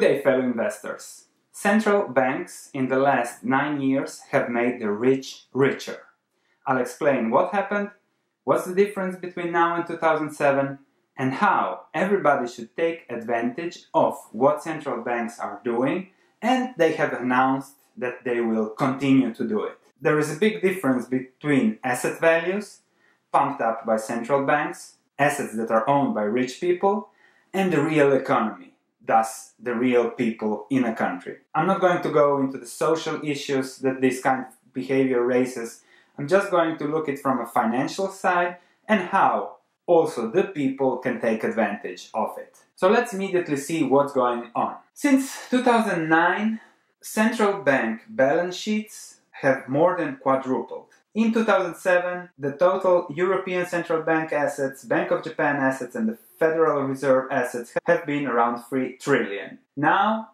Good day, fellow investors. Central banks in the last 9 years have made the rich richer. I'll explain what happened, what's the difference between now and 2007, and how everybody should take advantage of what central banks are doing, and they have announced that they will continue to do it. There is a big difference between asset values, pumped up by central banks, assets that are owned by rich people, and the real economy. Thus, the real people in a country. I'm not going to go into the social issues that this kind of behavior raises. I'm just going to look at it from a financial side and how also the people can take advantage of it. So let's immediately see what's going on. Since 2009, central bank balance sheets have more than quadrupled. In 2007, the total European Central Bank assets, Bank of Japan assets, and the Federal Reserve assets have been around 3 trillion. Now,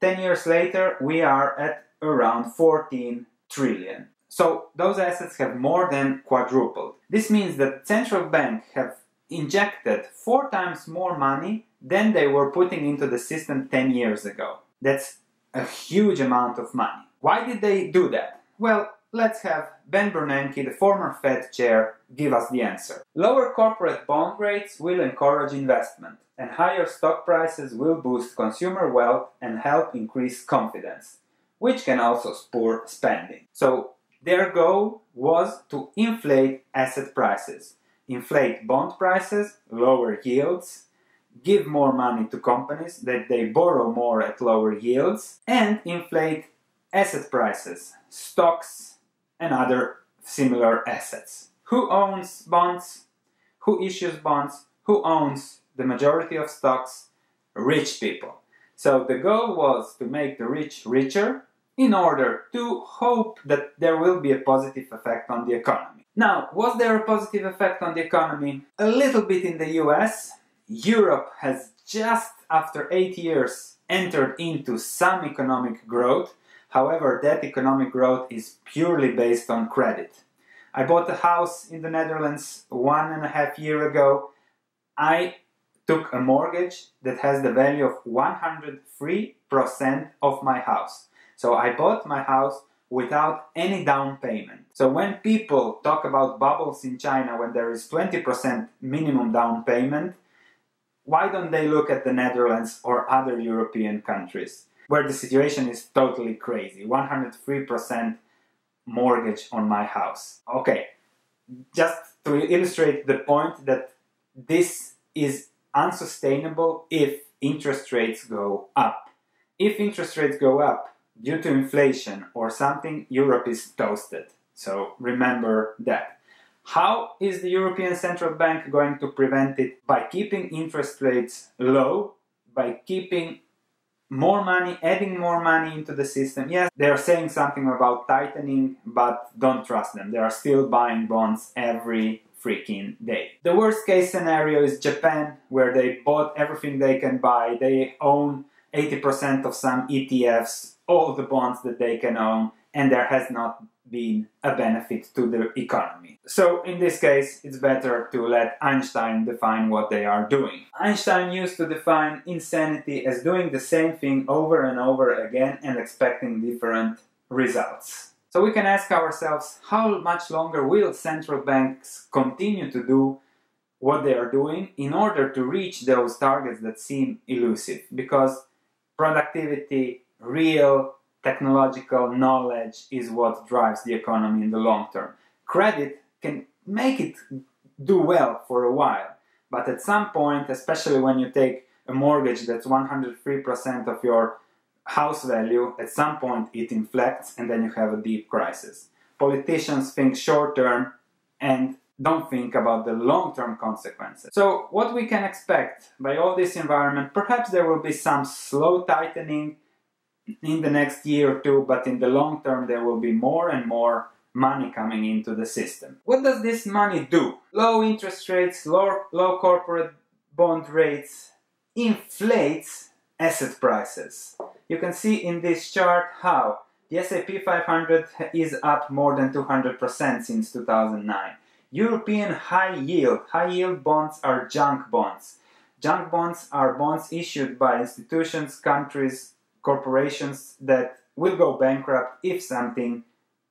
10 years later, we are at around 14 trillion. So those assets have more than quadrupled. This means that central banks have injected 4 times more money than they were putting into the system 10 years ago. That's a huge amount of money. Why did they do that? Well, let's have Ben Bernanke, the former Fed chair, give us the answer. Lower corporate bond rates will encourage investment, and higher stock prices will boost consumer wealth and help increase confidence, which can also spur spending. So their goal was to inflate asset prices, inflate bond prices, lower yields, give more money to companies that they borrow more at lower yields, and inflate asset prices, stocks, and other similar assets. Who owns bonds? Who issues bonds? Who owns the majority of stocks? Rich people. So the goal was to make the rich richer in order to hope that there will be a positive effect on the economy. Now, was there a positive effect on the economy? A little bit in the US. Europe has just after 8 years entered into some economic growth. However, that economic growth is purely based on credit. I bought a house in the Netherlands 1.5 years ago. I took a mortgage that has the value of 103% of my house. So I bought my house without any down payment. So when people talk about bubbles in China when there is 20% minimum down payment, why don't they look at the Netherlands or other European countries, where the situation is totally crazy? 103% mortgage on my house. Okay, just to illustrate the point that this is unsustainable if interest rates go up. If interest rates go up due to inflation or something, Europe is toasted. So remember that. How is the European Central Bank going to prevent it? By keeping interest rates low, by keeping more money, adding more money into the system. Yes, they are saying something about tightening, but don't trust them. They are still buying bonds every freaking day. The worst case scenario is Japan, where they bought everything they can buy. They own 80% of some ETFs, all the bonds that they can own, and there has not been a benefit to the economy. So in this case, it's better to let Einstein define what they are doing. Einstein used to define insanity as doing the same thing over and over again and expecting different results. So we can ask ourselves, how much longer will central banks continue to do what they are doing in order to reach those targets that seem elusive? Because productivity, real technological knowledge is what drives the economy in the long term. Credit can make it do well for a while, but at some point, especially when you take a mortgage that's 103% of your house value, at some point it inflects and then you have a deep crisis. Politicians think short term and don't think about the long-term consequences. So what we can expect by all this environment, perhaps there will be some slow tightening in the next year or two, but in the long term there will be more and more money coming into the system. What does this money do? Low interest rates, low corporate bond rates inflates asset prices. You can see in this chart how the S&P 500 is up more than 200% since 2009. European high yield bonds are junk bonds. Junk bonds are bonds issued by institutions, countries, corporations that will go bankrupt if something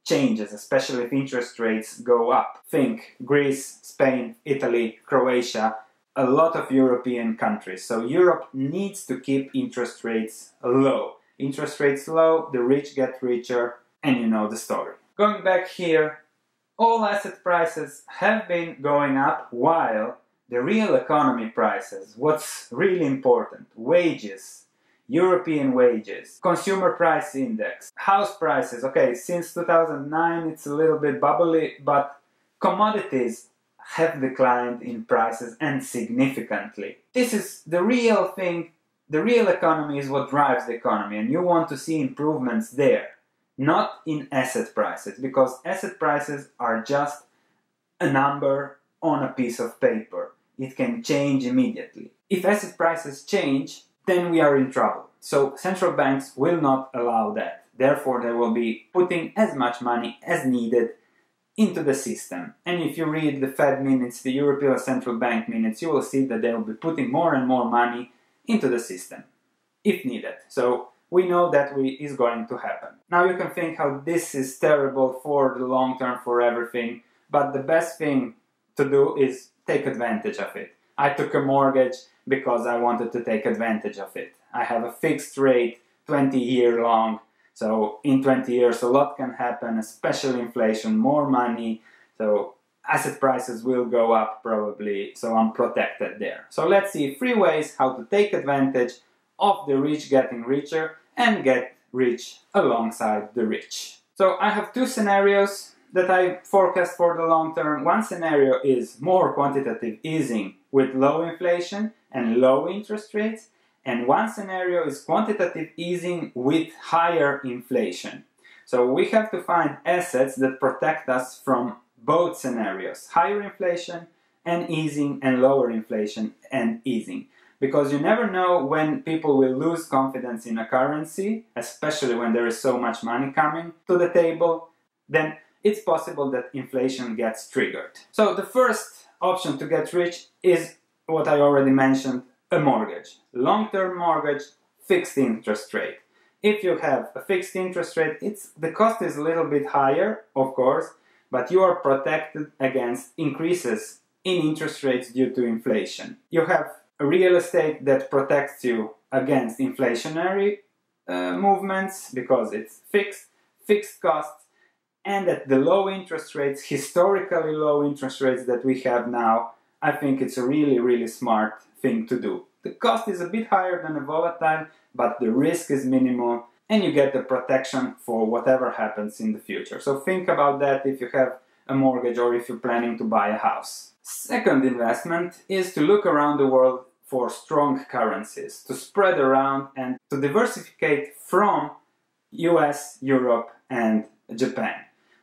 changes, especially if interest rates go up. Think Greece, Spain, Italy, Croatia, a lot of European countries. So Europe needs to keep interest rates low. Interest rates low, the rich get richer, and you know the story. Going back here, all asset prices have been going up while the real economy prices, what's really important, wages, European wages, consumer price index, house prices, okay, since 2009 it's a little bit bubbly, but commodities have declined in prices and significantly. This is the real thing, the real economy is what drives the economy, and you want to see improvements there, not in asset prices, because asset prices are just a number on a piece of paper. It can change immediately. If asset prices change, then we are in trouble. So central banks will not allow that. Therefore, they will be putting as much money as needed into the system. And if you read the Fed minutes, the European Central Bank minutes, you will see that they will be putting more and more money into the system, if needed. So we know that is going to happen. Now you can think how this is terrible for the long term, for everything, but the best thing to do is take advantage of it. I took a mortgage because I wanted to take advantage of it. I have a fixed rate, 20-year long, so in 20 years a lot can happen, especially inflation, more money, so asset prices will go up probably, so I'm protected there. So let's see 3 ways how to take advantage of the rich getting richer and get rich alongside the rich. So I have 2 scenarios that I forecast for the long term. One scenario is more quantitative easing with low inflation and low interest rates, and one scenario is quantitative easing with higher inflation. So we have to find assets that protect us from both scenarios, higher inflation and easing, and lower inflation and easing, because you never know when people will lose confidence in a currency, especially when there is so much money coming to the table, then it's possible that inflation gets triggered. So the first option to get rich is what I already mentioned, a mortgage. Long-term mortgage, fixed interest rate. If you have a fixed interest rate, the cost is a little bit higher, of course, but you are protected against increases in interest rates due to inflation. You have real estate that protects you against inflationary movements because it's fixed costs, and at the low interest rates, historically low interest rates that we have now, I think it's a really, really smart thing to do. The cost is a bit higher than a volatile, but the risk is minimal, and you get the protection for whatever happens in the future. So think about that if you have a mortgage or if you're planning to buy a house. Second investment is to look around the world for strong currencies, to spread around and to diversify from US, Europe and Japan.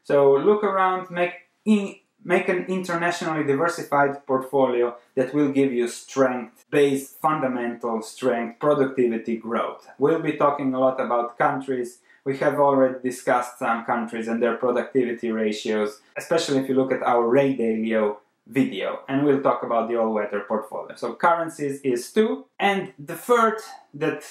So look around, make an internationally diversified portfolio that will give you strength, base, fundamental strength, productivity, growth. We'll be talking a lot about countries. We have already discussed some countries and their productivity ratios, especially if you look at our Ray Dalio video, and we'll talk about the all-weather portfolio. So currencies is 2. And the third that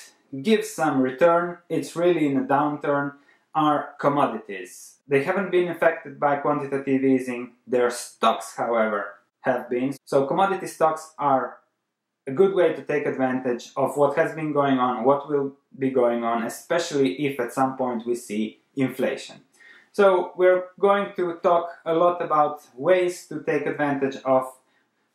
gives some return, it's really in a downturn, are commodities. They haven't been affected by quantitative easing. Their stocks, however, have been. So commodity stocks are a good way to take advantage of what has been going on, what will be going on, especially if at some point we see inflation. So we're going to talk a lot about ways to take advantage of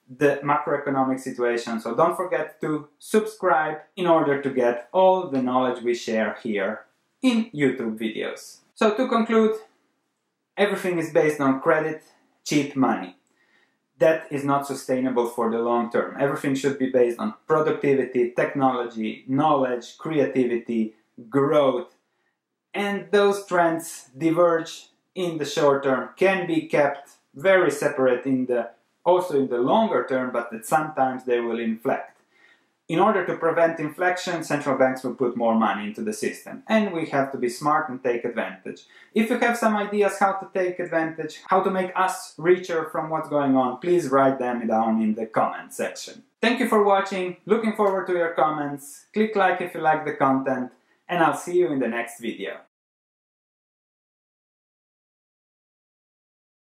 the macroeconomic situation. So don't forget to subscribe in order to get all the knowledge we share here in YouTube videos. So to conclude, everything is based on credit, cheap money. That is not sustainable for the long term. Everything should be based on productivity, technology, knowledge, creativity, growth, and those trends diverge in the short term, can be kept very separate in the longer term, but that sometimes they will inflect. in order to prevent inflation, central banks will put more money into the system, and we have to be smart and take advantage. If you have some ideas how to take advantage, how to make us richer from what's going on, please write them down in the comment section. Thank you for watching, looking forward to your comments, click like if you like the content, and I'll see you in the next video.